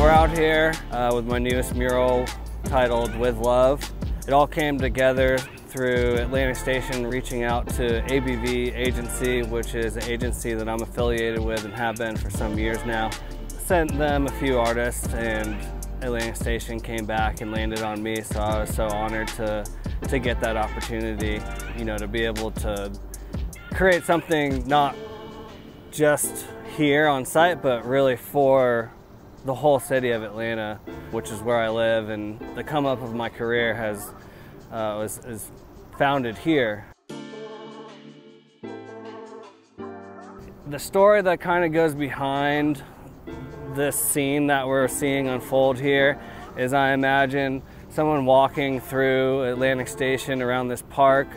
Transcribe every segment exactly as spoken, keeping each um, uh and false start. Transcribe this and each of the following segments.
We're out here uh, with my newest mural titled With Love. It all came together through Atlantic Station reaching out to A B V Agency, which is an agency that I'm affiliated with and have been for some years now. Sent them a few artists and Atlantic Station came back and landed on me, so I was so honored to, to get that opportunity, you know, to be able to create something not just here on site, but really for the whole city of Atlanta, which is where I live, and the come up of my career has uh, was, is founded here. The story that kind of goes behind this scene that we're seeing unfold here is, I imagine someone walking through Atlantic Station around this park,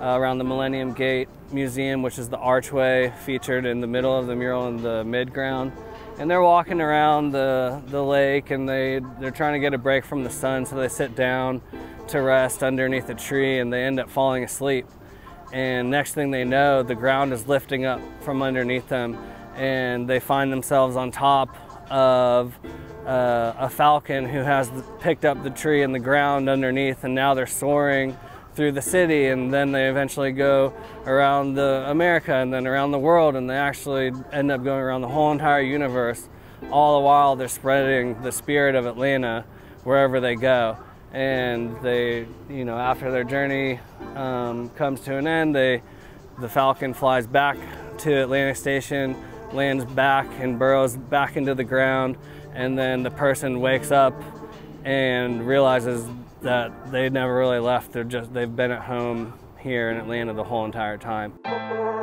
uh, around the Millennium Gate Museum, which is the archway featured in the middle of the mural in the midground. And they're walking around the, the lake, and they, they're trying to get a break from the sun, so they sit down to rest underneath a tree, and they end up falling asleep. And next thing they know, the ground is lifting up from underneath them, and they find themselves on top of uh, a falcon who has picked up the tree and the ground underneath, and now they're soaring through the city, and then they eventually go around the America and then around the world, and they actually end up going around the whole entire universe. All the while they're spreading the spirit of Atlanta wherever they go. And they, you know, after their journey um, comes to an end, they, the Falcon flies back to Atlantic Station, lands back and burrows back into the ground, and then the person wakes up and realizes that they never really left. They're just, they've been at home here in Atlanta the whole entire time.